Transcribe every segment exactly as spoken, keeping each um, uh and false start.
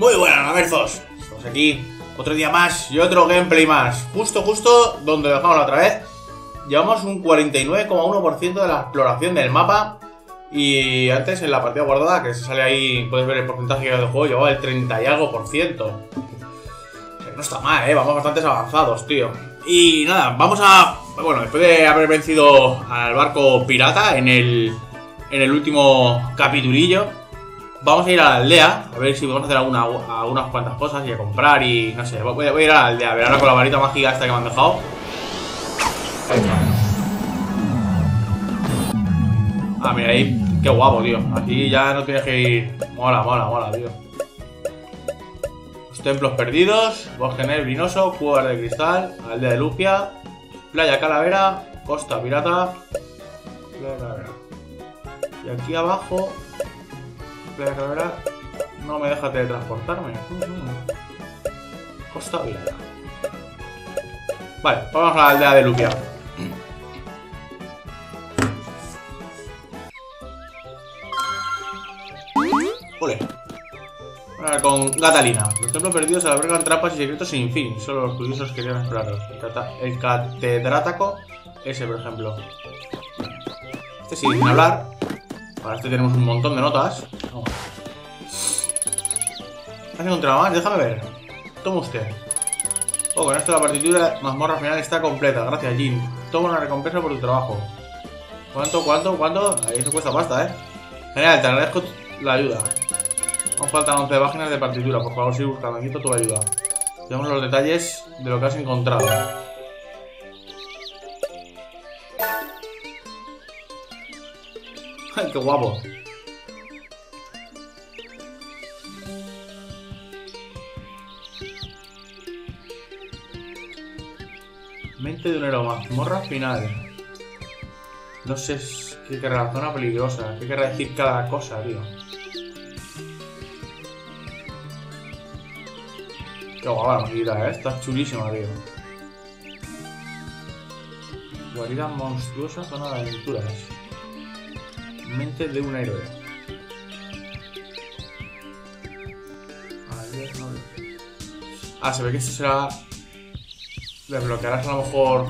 Muy bueno, Mamerzos. Estamos aquí otro día más y otro gameplay más. Justo, justo donde lo dejamos la otra vez. Llevamos un cuarenta y nueve coma uno por ciento de la exploración del mapa. Y antes en la partida guardada, que se sale ahí, puedes ver el porcentaje que del juego, llevaba el treinta y algo por ciento. Que no está mal, eh, vamos bastante avanzados, tío. Y nada, vamos a... Bueno, después de haber vencido al barco pirata en el, en el último capitulillo, vamos a ir a la aldea, a ver si podemos hacer alguna, algunas cuantas cosas y a comprar y... No sé, voy a, voy a ir a la aldea, a ver ahora con la varita mágica esta que me han dejado. Ah, mira ahí, qué guapo, tío. Aquí ya no tienes que ir... Mola, mola, mola, tío. Los templos perdidos, bosque brinoso, cuevas de cristal, aldea de Lupia, playa calavera, costa pirata, playa calavera. Y aquí abajo... Playa calavera... No me deja teletransportarme. Costa pirata. Vale, vamos a la aldea de Lupia. Ole. Ahora con Catalina. Los templos perdidos albergan trampas y secretos sin fin. Solo los curiosos querían explorarlos. El catedrático ese, por ejemplo. Este sí, sin hablar. Para este tenemos un montón de notas. Oh. ¿Has encontrado más? Déjame ver. Toma usted. Oh, con esto la partitura mazmorra final está completa. Gracias, Jim. Toma una recompensa por tu trabajo. ¿Cuánto, cuánto, cuánto? Ahí eso cuesta pasta, eh. Genial, te agradezco la ayuda. Nos faltan once páginas de partitura. Por favor, sigue buscando. Necesito tu ayuda. Veamos los detalles de lo que has encontrado. ¡Ay, qué guapo! Mente de un héroe, mazmorra final. No sé qué querrá la zona peligrosa. ¿Qué querrá decir cada cosa, tío? Qué guapa la maquinita, ¿eh? Está chulísima, tío. Guarida monstruosa, zona de aventuras. Mente de un héroe. Ah, se ve que esto será... Desbloquearás a lo mejor...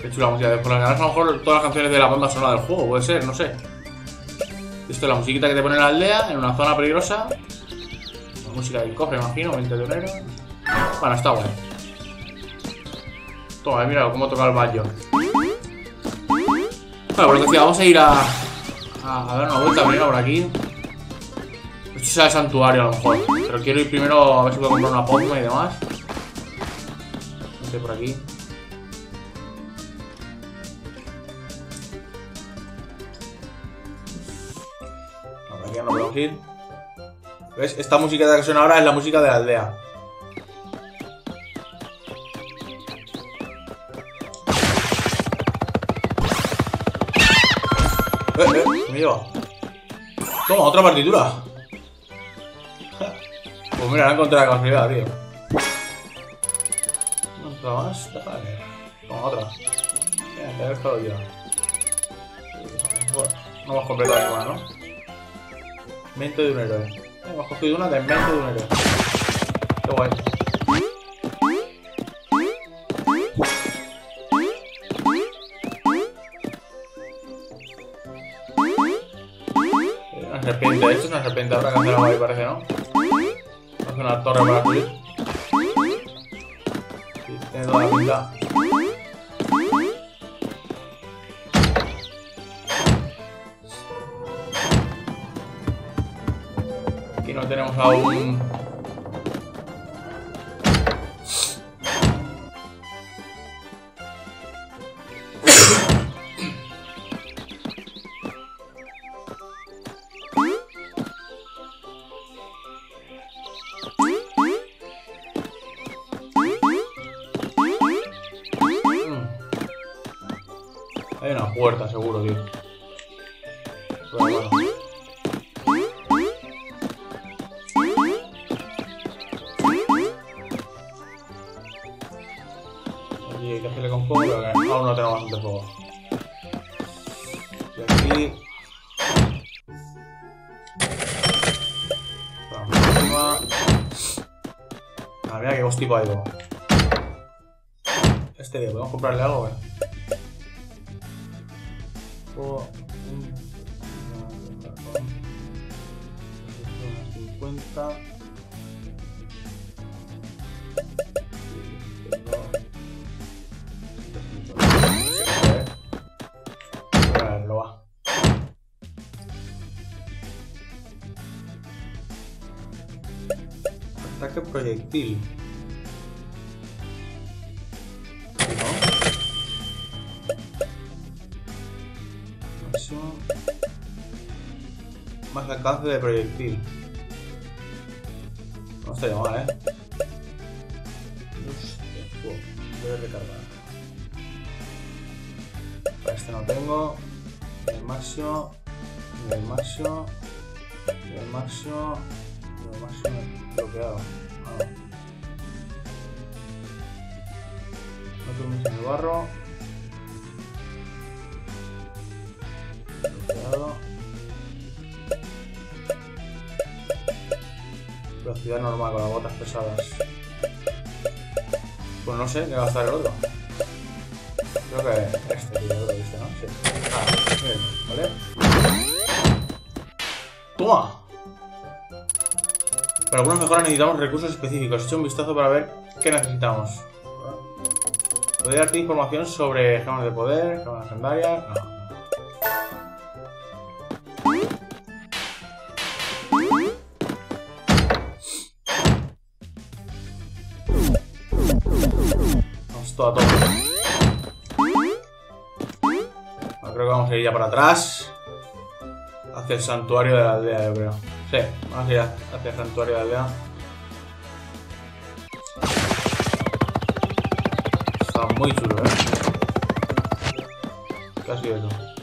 Qué chula música. Desbloquearás a lo mejor todas las canciones de la banda sonora del juego, puede ser, no sé. Esto es la musiquita que te pone en la aldea, en una zona peligrosa. Música del cofre, imagino, veinte de enero. Bueno, está bueno. Toma, mira cómo toca el baño. Bueno, por lo que decía, vamos a ir a, a, a dar una vuelta primero por aquí. Esto sea el santuario a lo mejor. Pero quiero ir primero a ver si puedo comprar una pócima y demás. Vente por aquí. No, por aquí no podemos ir. ¿Ves? Esta música que suena ahora es la música de la aldea. ¡Eh, eh! ¿Qué me lleva? Toma, otra partitura. Pues mira, la he encontrado la casualidad, tío. ¿Otra más? Déjame. Toma, otra. Mira, te he dejado yo. No hemos completado ninguna, ¿no? Mente de un héroe. Hemos cogido una de mente de un héroe. Qué guay. Una serpiente, esto es una serpiente. Habrá que hacer algo ahí, parece, ¿no? Hace una torre para subir. Sí, tiene toda la pinta. No tenemos aún... mm. Hay una puerta seguro, tío. Pero bueno. mira que hostico algo. Este de, ¿podemos comprarle algo? O cincuenta. Ataque proyectil. No. Eso. Más alcance de proyectil. No estaría mal, ¿eh? Voy a recargar. Para este no tengo. El maxo. El maxo. El maxo. El maxo bloqueado. No tenemos en el barro. Bloqueado. Velocidad normal con las botas pesadas. Pues no sé, ¿qué va a hacer el otro? Creo que este, tío, creo que este, ¿no? Sí. Ah, bien, ¿vale? ¡Toma! Para algunas mejoras necesitamos recursos específicos. He hecho un vistazo para ver qué necesitamos. ¿Podría darte información sobre gemas de poder, gemas legendarias? No. Todo a todo. Bueno, creo que vamos a ir ya para atrás. Hacia el santuario de la aldea, yo creo. Sí, vamos a ir hacia el santuario de la aldea. Está muy chulo, ¿eh? Casi de todo.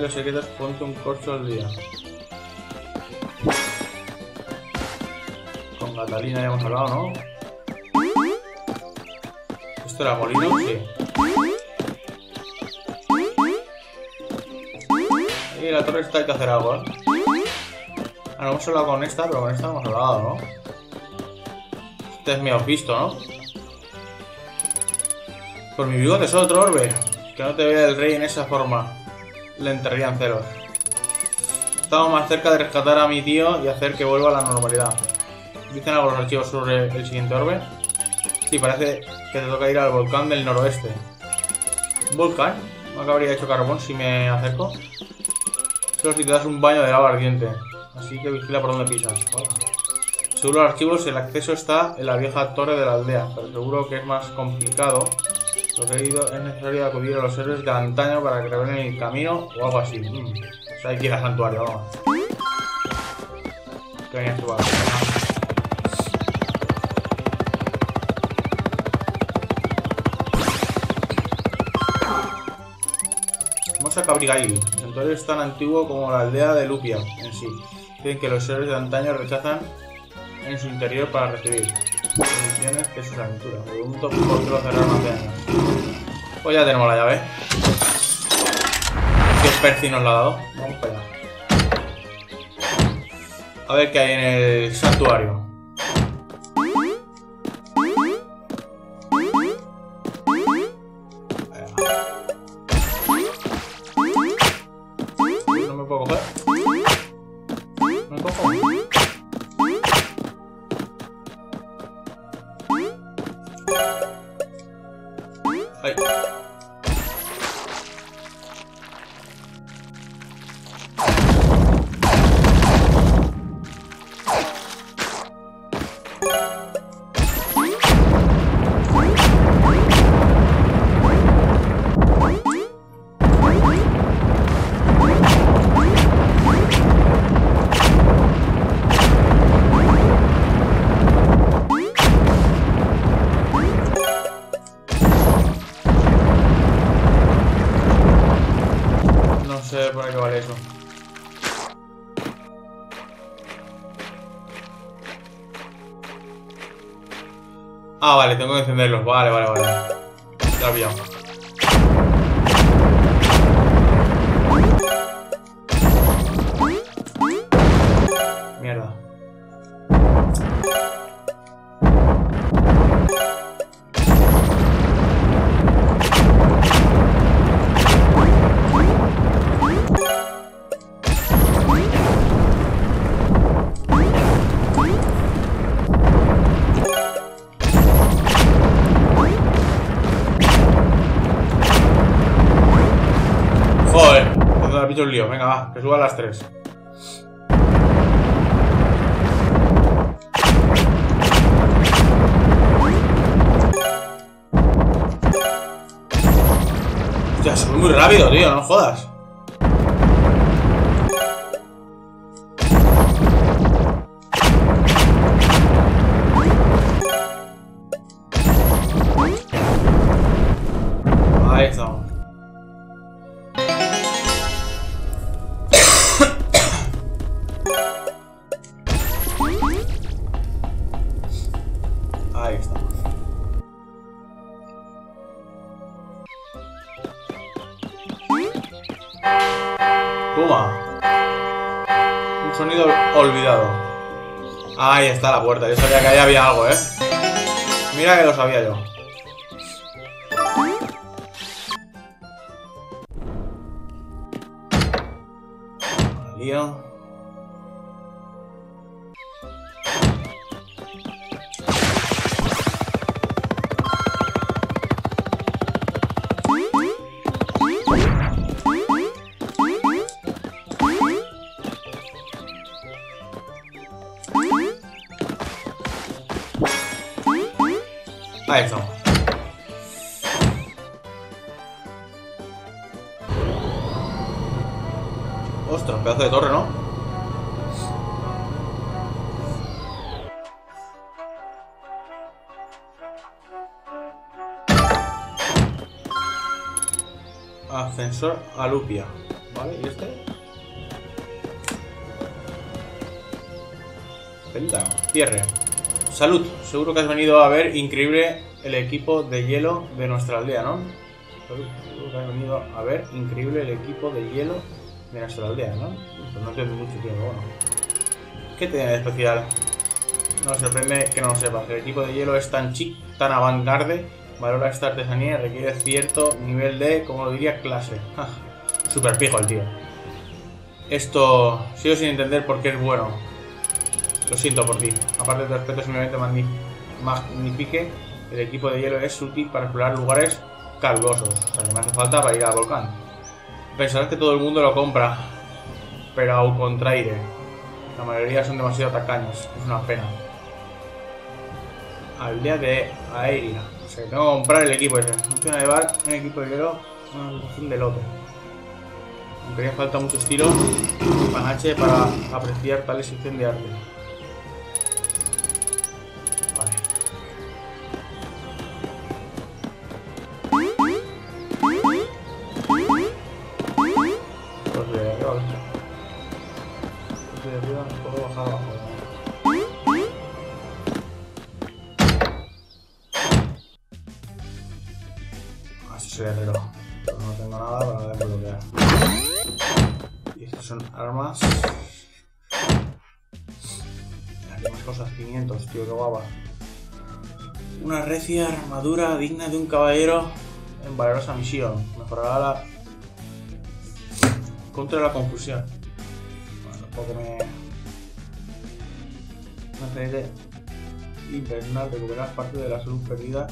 Los secretos, ponte un corcho al día. Con Catalina ya hemos hablado, ¿no? ¿Esto era molino? Sí. Y la torre está, hay que hacer algo, ¿eh? Ah, no hemos hablado con esta, pero con esta hemos hablado, ¿no? Este es mi visto, ¿no? Por mi bigote es otro orbe. Que no te vea el rey en esa forma. Le enterrarían ceros. Estamos más cerca de rescatar a mi tío y hacer que vuelva a la normalidad. ¿Dicen algo los archivos sobre el siguiente orbe? Sí, parece que te toca ir al volcán del noroeste. ¿Volcán? ¿No acabaría hecho carbón si me acerco? Solo si te das un baño de lava ardiente. Así que vigila por donde pisas. Bueno. Según los archivos, el acceso está en la vieja torre de la aldea, pero seguro que es más complicado. Lo que he ido, es necesario acudir a los héroes de antaño para que revelen el camino o algo así. Mm. O sea, hay que ir al santuario, vamos. Que venía a tu barrio. Vamos a Cabrigail. El santuario es tan antiguo como la aldea de Lupia en sí. Dicen que los héroes de antaño rechazan en su interior para recibir. Que sus aventuras. Pregunto por qué lo cerraron hace años. Pues ya tenemos la llave. Que Percy nos la ha dado. Vamos para allá. A ver qué hay en el santuario. No me puedo coger. No me cojo. Ay. Ah, vale, tengo que encenderlos. Vale, vale, vale. Ya lo he pillado. Mierda. Un lío. Venga, va, que suba a las tres. Ya, soy muy rápido, tío, no jodas. Ahí estamos. Ahí está la puerta, yo sabía que ahí había algo, ¿eh? Mira que lo sabía yo. Lío. Ahí estamos. Ostras, pedazo de torre, ¿no? Ascensor a Lupia. Vale, ¿y este? Pelícano, cierre. Salud, seguro que has venido a ver increíble el equipo de hielo de nuestra aldea, ¿no? Salud, seguro que has venido a ver increíble el equipo de hielo de nuestra aldea, ¿no? Pues no entiendo mucho, tío, pero bueno. ¿Qué tiene de especial? No sorprende que no lo sepas. El equipo de hielo es tan chic, tan avangarde, valora esta artesanía y requiere cierto nivel de, como lo diría, clase. Ja, super pijo el tío. Esto sigo sin entender por qué es bueno. Lo siento por ti. Aparte de respeto, simplemente magnifique. El equipo de hielo es útil para explorar lugares calurosos. O sea, que me hace falta para ir al volcán. Pensarás que todo el mundo lo compra, pero au contraire. La mayoría son demasiado tacaños. Es una pena. Aldea de Aeria. O sea, que tengo que comprar el equipo ese. No tengo que llevar un equipo de hielo, una situación de lote. Aunque haría falta muchos tiros y panache para apreciar tal exhibición de arte. Armas. Aquí más cosas, quinientos, tío, que guapa. Una recia armadura digna de un caballero en valerosa misión. Mejorará la... contra la confusión. Bueno, tampoco me... No sé, invernal, recuperar parte de la salud perdida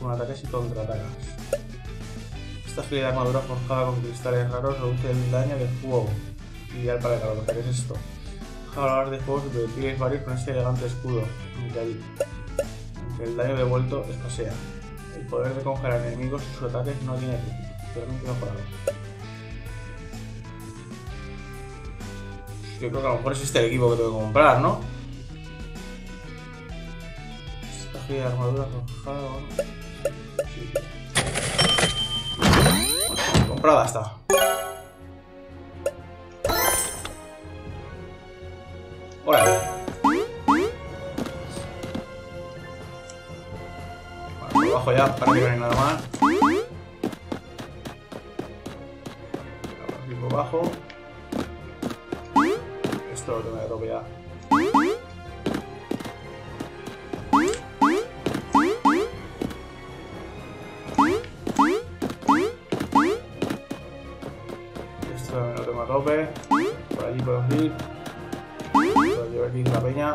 con ataques y contraataques. Esta agilidad armadura forjada con cristales raros reduce el daño del juego. Ideal para el calor, ¿qué es esto? Deja hablar de juegos y proyectiles varios con este elegante escudo, aunque el, el daño devuelto escasea. El poder de congelar enemigos y sus ataques no tiene efecto, pero no tiene parado. Yo creo que a lo mejor es este el equipo que tengo que comprar, ¿no? Esta gira de armadura forjada, bueno. Sí. Comprada está. Hola. abajo ya, para mí no hay nada más. Ahora mismo bajo. Esto lo tengo de tope ya. Esto lo tengo a tope. Por allí puedo ir. Lo llevo aquí en la peña.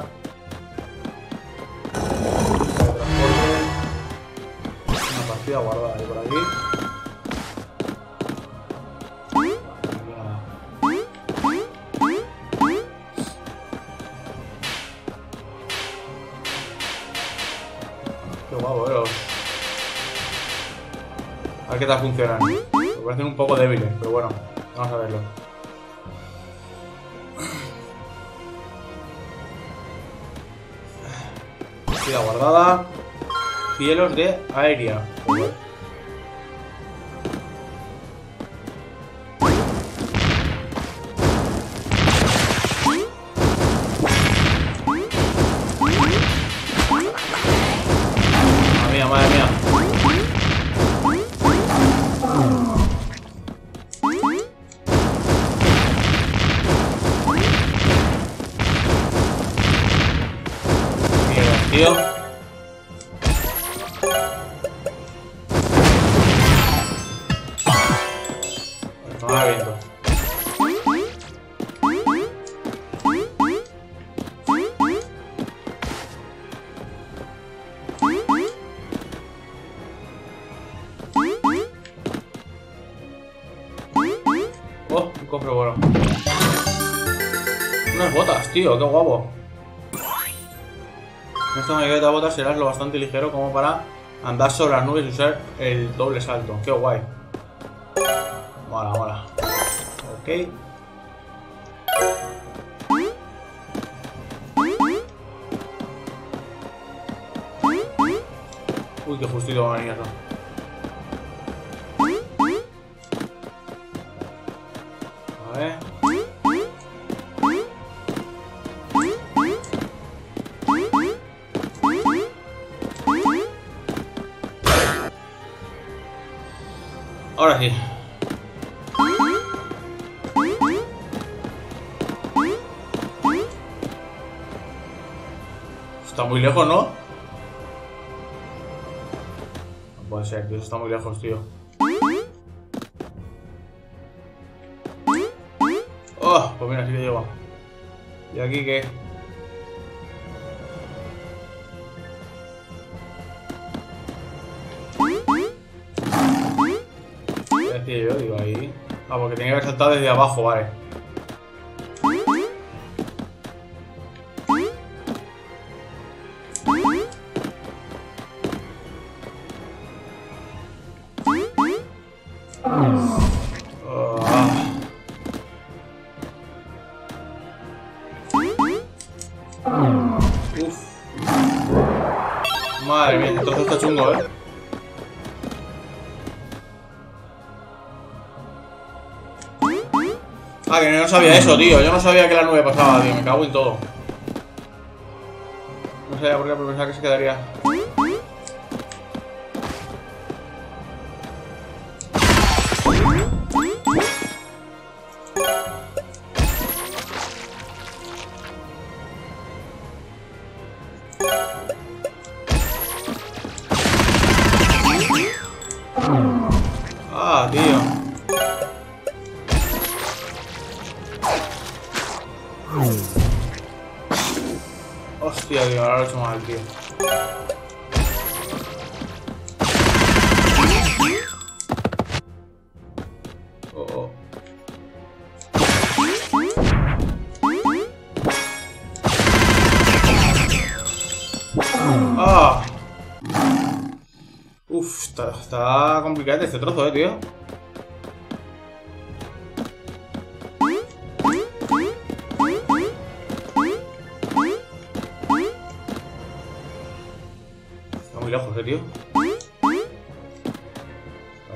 Voy a guardar ahí por aquí. Qué guapo, eh. Los... A ver qué tal funcionan. Me parecen un poco débiles, pero bueno, vamos a verlo. Tira guardada. Cielos de Aeria. Joder. Madre mía, madre mía. Mierda, tío. Oh, un cofre bueno. Unas botas, tío, qué guapo. En esta mayoría de botas serás lo bastante ligero como para andar sobre las nubes y usar el doble salto. Qué guay. Mola, mola. Ok. Uy, qué justito va a venir eso. Ahora sí. Está muy lejos, ¿no? No puede ser, tío, eso está muy lejos, tío. Oh, pues mira, sí que llego. ¿Y aquí qué? Sí, yo digo ahí. Ah, porque tenía que haber saltado desde abajo, vale. Oh. Uf. Madre mía, entonces está chungo, eh. Ah, que no sabía eso, tío. Yo no sabía que la nube pasaba, tío. Me cago en todo. No sabía por qué, pero pensaba que se quedaría. Ah, tío. Hostia, tío, ahora lo he hecho mal, tío. Oh, oh. Ah. Uf, está, está complicado este trozo, eh, tío. Tío. Vale,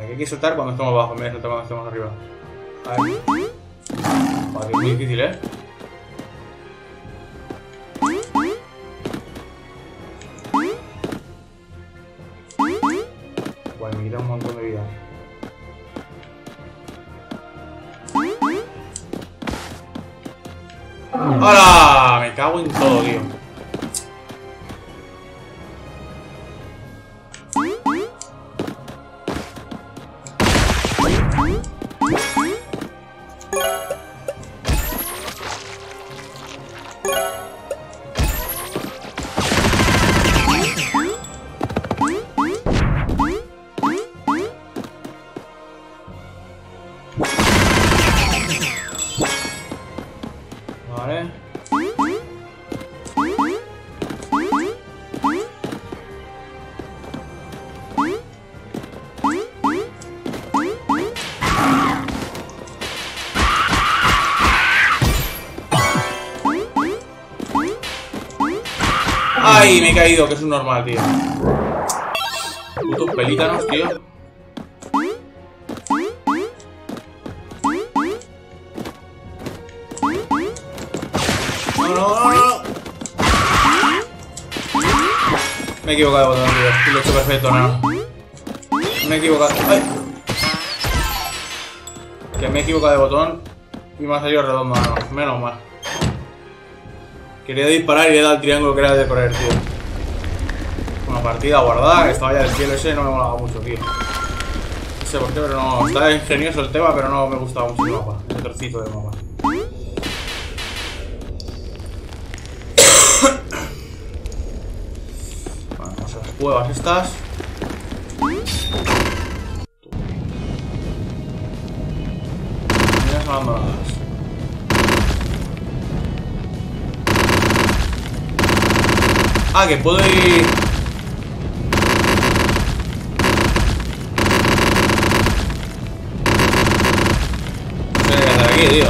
hay que soltar cuando estamos abajo, en vez de soltar cuando estamos arriba. Vale. Vale, es muy difícil, ¿eh? ¡Hola! Me cago en todo, tío. ¡Ay! Me he caído, que es un normal, tío. Putos pelícanos, tío. No, no, no, no. Me he equivocado de botón, tío. Lo he hecho perfecto, no. Me he equivocado. ¡Ay! Que me he equivocado de botón y me ha salido redondo, no. Menos mal. Quería disparar y le he dado el triángulo que era de correr, tío. Una partida guardada, que estaba ya del cielo ese, no me molaba mucho, tío. No sé por qué, pero no. Está ingenioso el tema, pero no me gustaba mucho el mapa. Ese trocito de mapa. Bueno, vamos a las cuevas estas. Minas abandonadas. Ah, que puedo ir... No sé qué hacer aquí, tío.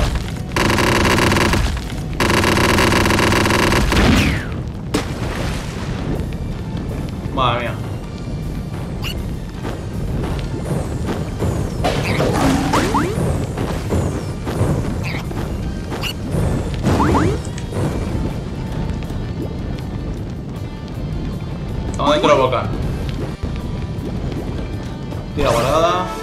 Madre mía. Estamos dentro de Volcan. Tira guardada.